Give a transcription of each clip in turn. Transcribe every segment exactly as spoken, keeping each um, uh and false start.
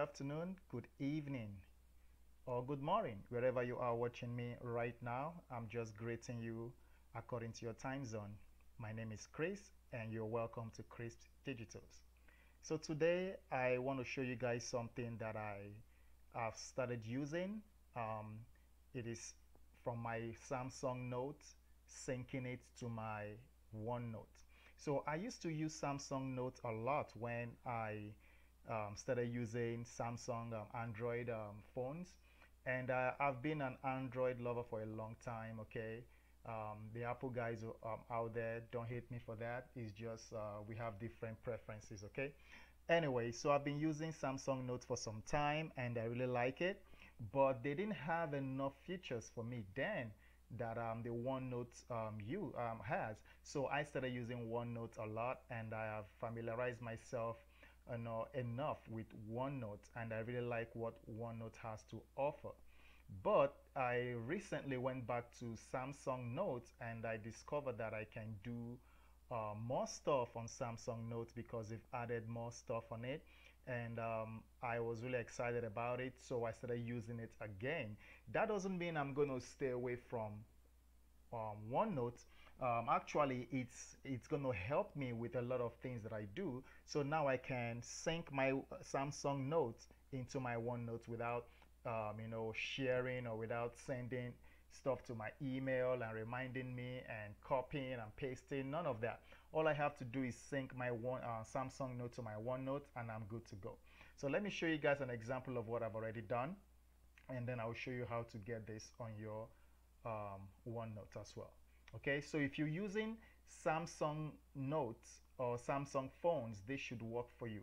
afternoon, good evening, or good morning, wherever you are watching me right now. I'm just greeting you according to your time zone. My name is Chris, and you're welcome to Crisp Digitals. So today I want to show you guys something that I have started using. Um, it is from my Samsung Notes, syncing it to my OneNote. So I used to use Samsung Notes a lot when I um, started using Samsung um, Android um, phones, and uh, I've been an Android lover for a long time. Okay, um, the Apple guys um, out there, don't hate me for that. It's just uh, we have different preferences. Okay. Anyway, so I've been using Samsung Notes for some time, and I really like it, but they didn't have enough features for me then that um, the OneNote um, you um, has. So I started using OneNote a lot, and I have familiarized myself you know, enough with OneNote, and I really like what OneNote has to offer. But I recently went back to Samsung Notes, and I discovered that I can do uh, more stuff on Samsung Notes because they've added more stuff on it. And um, I was really excited about it, so I started using it again. That doesn't mean I'm going to stay away from um, OneNote. Um, actually, it's it's going to help me with a lot of things that I do. So now I can sync my Samsung Notes into my OneNote without um, you know, sharing or without sending stuff to my email and reminding me and copying and pasting. None of that. All I have to do is sync my one uh, Samsung Note to my OneNote, and I'm good to go. So let me show you guys an example of what I've already done, and then I'll show you how to get this on your um, OneNote as well. Okay, so if you're using Samsung Notes or Samsung phones, this should work for you.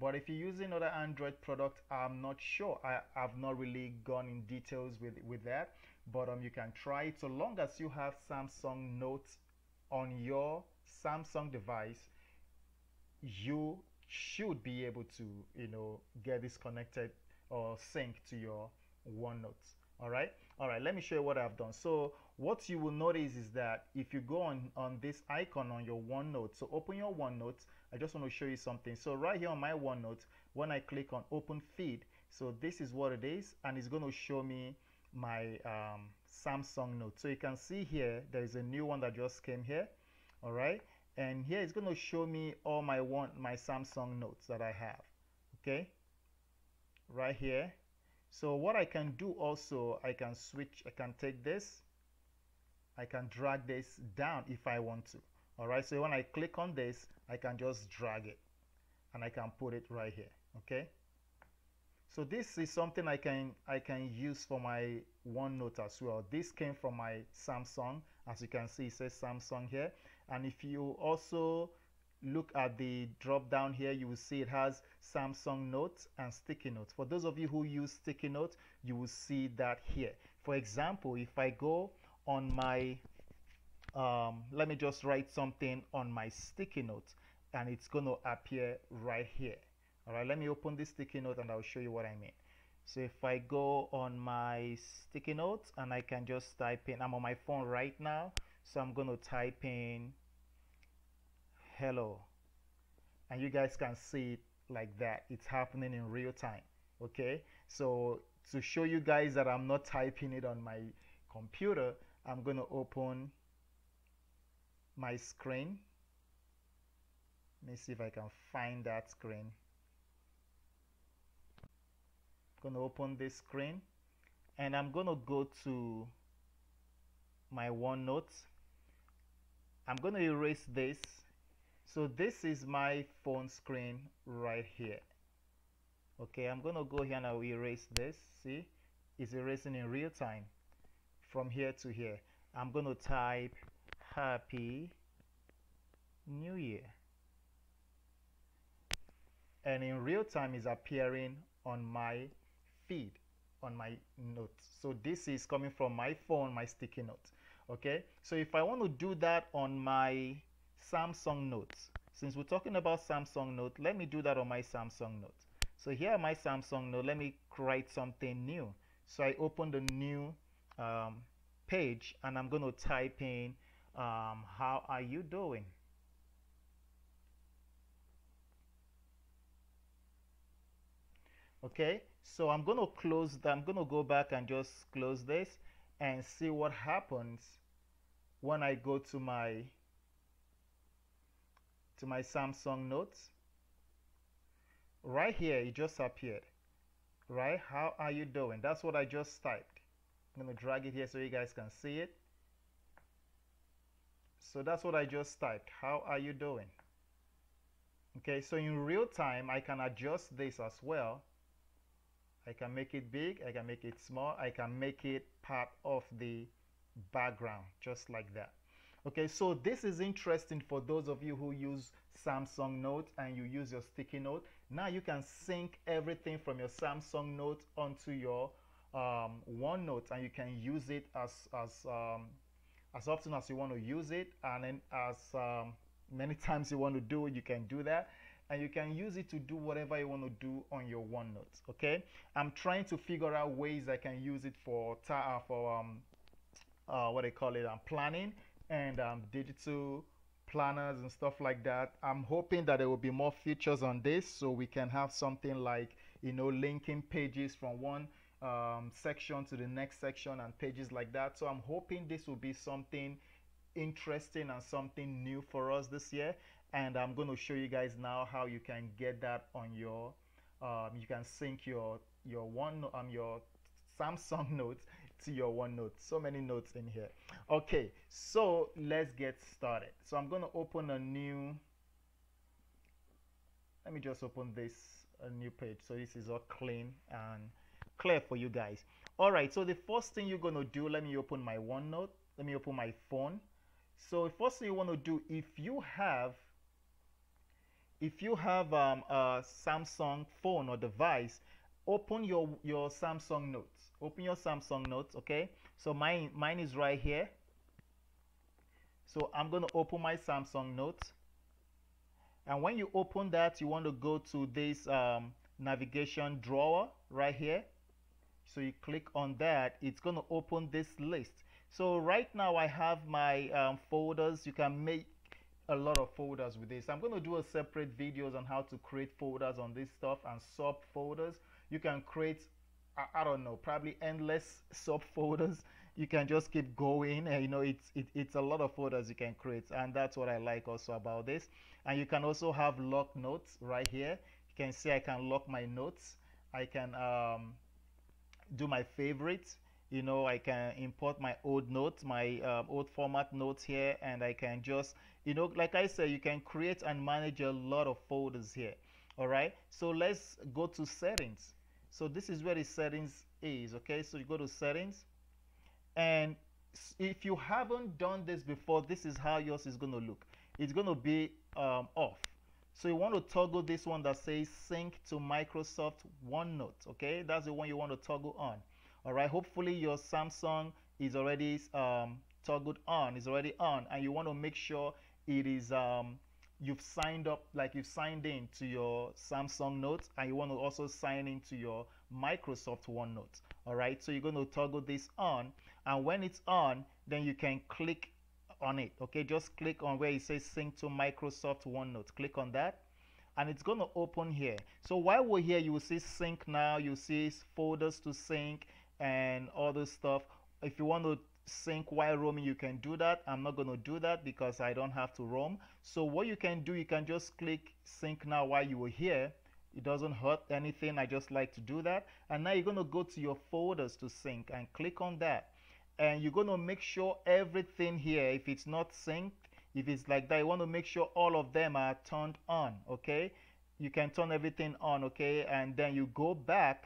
But if you're using other Android product, I'm not sure. I, I've not really gone in details with, with that, but um, you can try it. So long as you have Samsung Notes on your Samsung device, you should be able to, you know, get this connected or sync to your OneNote. All right. All right. Let me show you what I've done. So what you will notice is that if you go on, on this icon on your OneNote, so open your OneNote. I just want to show you something. So right here on my OneNote, when I click on open feed, so this is what it is, and it's going to show me my um, Samsung Note. So you can see here, there is a new one that just came here. All right. And here it's going to show me all my one, my Samsung Notes that I have. Okay. Right here. So what I can do also, I can switch, I can take this, I can drag this down if I want to. All right, so when I click on this, I can just drag it and I can put it right here. Okay, so this is something I can I can use for my OneNote as well. This came from my Samsung, as you can see it says Samsung here. And if you also look at the drop down here, you will see it has Samsung Notes and sticky notes. For those of you who use sticky notes, you will see that here. For example, if I go on my um let me just write something on my sticky note, and it's going to appear right here. All right, let me open this sticky note and I'll show you what I mean. So if I go on my sticky notes, and I can just type in, I'm on my phone right now, so I'm going to type in hello, and you guys can see it like that. It's happening in real time. Okay, so to show you guys that I'm not typing it on my computer, I'm going to open my screen. Let me see if I can find that screen. I'm going to open this screen, and I'm going to go to my OneNote. I'm going to erase this. So this is my phone screen right here. Okay, I'm gonna go here and I'll erase this. See, it's erasing in real time from here to here. I'm gonna type Happy New Year, and in real time is appearing on my feed, on my notes. So this is coming from my phone, my sticky note. Okay, so if I want to do that on my Samsung Notes, since we're talking about Samsung Note, let me do that on my Samsung Note. So here my Samsung Note, let me write something new. So I open the new um, page, and I'm going to type in um, how are you doing? Okay, so I'm going to close that. I'm going to go back and just close this and see what happens when I go to my to my Samsung Notes. Right here, it just appeared. Right? How are you doing? That's what I just typed. I'm going to drag it here so you guys can see it. So that's what I just typed. How are you doing? Okay, so in real time, I can adjust this as well. I can make it big, I can make it small, I can make it part of the background, just like that. Okay, so this is interesting for those of you who use Samsung Notes and you use your sticky note. Now you can sync everything from your Samsung Note onto your um, OneNote, and you can use it as, as, um, as often as you want to use it, and then as um, many times you want to do it, you can do that. And you can use it to do whatever you want to do on your OneNote. Okay, I'm trying to figure out ways I can use it for ta for um, uh, what they call it, um, planning and um, digital planners and stuff like that. I'm hoping that there will be more features on this, so we can have something like, you know, linking pages from one um, section to the next section and pages like that. So I'm hoping this will be something interesting and something new for us this year. And I'm going to show you guys now how you can get that on your um, you can sync your your one um your Samsung Notes to your OneNote. So many notes in here. Okay, so let's get started. So I'm going to open a new, let me just open this a new page so this is all clean and clear for you guys. All right, so the first thing you're going to do, let me open my OneNote, let me open my phone. So first thing you want to do, if you have If you have um, a Samsung phone or device, open your, your Samsung Notes. Open your Samsung Notes, okay? So mine, mine is right here. So I'm going to open my Samsung Notes. And when you open that, you want to go to this um, navigation drawer right here. So you click on that. It's going to open this list. So right now I have my um, folders. You can make a lot of folders with this. I'm going to do a separate videos on how to create folders on this stuff and subfolders. You can create, I, I don't know, probably endless subfolders. You can just keep going, and you know, it's it, it's a lot of folders you can create, and that's what I like also about this. And you can also have lock notes right here. You can see I can lock my notes. I can um, do my favorites. You know, I can import my old notes, my uh, old format notes here, and I can just, you know, like I said, you can create and manage a lot of folders here. All right, so let's go to settings. So this is where the settings is. Okay, so you go to settings, and if you haven't done this before, this is how yours is going to look. It's going to be um, off. So you want to toggle this one that says sync to Microsoft OneNote. Okay, that's the one you want to toggle on. All right, hopefully your Samsung is already um, toggled on, is already on, and you want to make sure it is, um, you've signed up, like you've signed in to your Samsung Notes, and you want to also sign in to your Microsoft OneNote. All right, so you're going to toggle this on, and when it's on, then you can click on it. Okay, just click on where it says sync to Microsoft OneNote. Click on that, and it's going to open here. So while we're here, you will see sync now, you see folders to sync, and all this stuff. If you want to sync while roaming, you can do that. I'm not going to do that because I don't have to roam. So what you can do, you can just click sync now while you were here. It doesn't hurt anything. I just like to do that. And now you're going to go to your folders to sync and click on that, and you're going to make sure everything here, if it's not synced, if it's like that, you want to make sure all of them are turned on. Okay, you can turn everything on. Okay, and then you go back.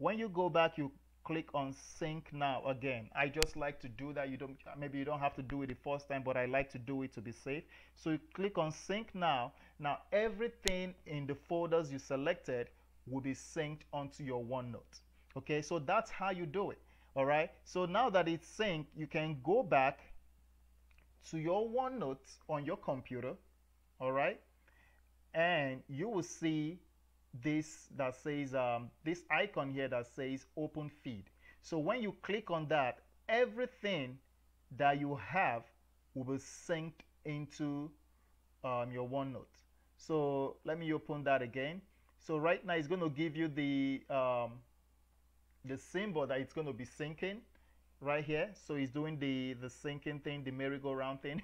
When you go back, you click on sync now again. I just like to do that. You don't, maybe you don't have to do it the first time, but I like to do it to be safe. So you click on sync now. Now everything in the folders you selected will be synced onto your OneNote. Okay, so that's how you do it. All right, so now that it's synced, you can go back to your OneNote on your computer. All right, and you will see this that says um this icon here that says open feed. So when you click on that, everything that you have will be synced into um your OneNote. So let me open that again. So right now it's going to give you the um, the symbol that it's going to be syncing right here. So it's doing the the syncing thing, the merry-go-round thing.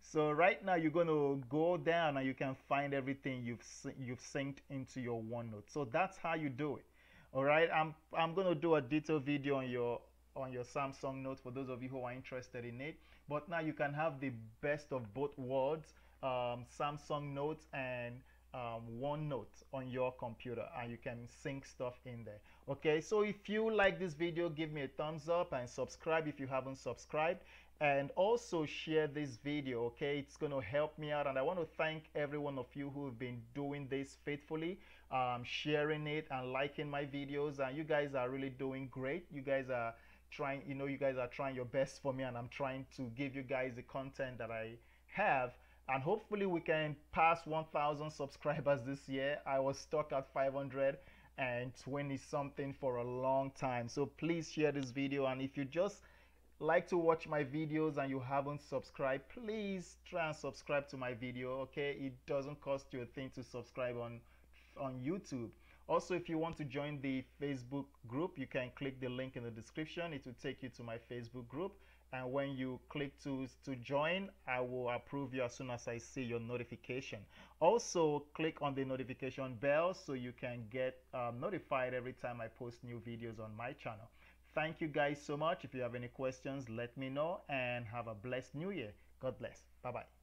So right now you're going to go down and you can find everything you've you've synced into your OneNote. So that's how you do it. All right, I'm I'm going to do a detailed video on your on your Samsung Note for those of you who are interested in it. But now you can have the best of both worlds, um, Samsung Notes and um, OneNote on your computer, and you can sync stuff in there. Okay, so if you like this video, give me a thumbs up and subscribe if you haven't subscribed, and also share this video. Okay, it's going to help me out, and I want to thank every one of you who have been doing this faithfully, um, sharing it and liking my videos, and you guys are really doing great. You guys are trying, you know, you guys are trying your best for me, and I'm trying to give you guys the content that I have, and hopefully we can pass one thousand subscribers this year. I was stuck at five hundred twenty something for a long time. So please share this video, and if you just like to watch my videos and you haven't subscribed, please try and subscribe to my video. Okay, it doesn't cost you a thing to subscribe on on YouTube. Also, if you want to join the Facebook group, you can click the link in the description. It will take you to my Facebook group, and when you click to to join, I will approve you as soon as I see your notification. Also, click on the notification bell so you can get um, notified every time I post new videos on my channel. Thank you guys so much. If you have any questions, let me know, and have a blessed new year. God bless. Bye-bye.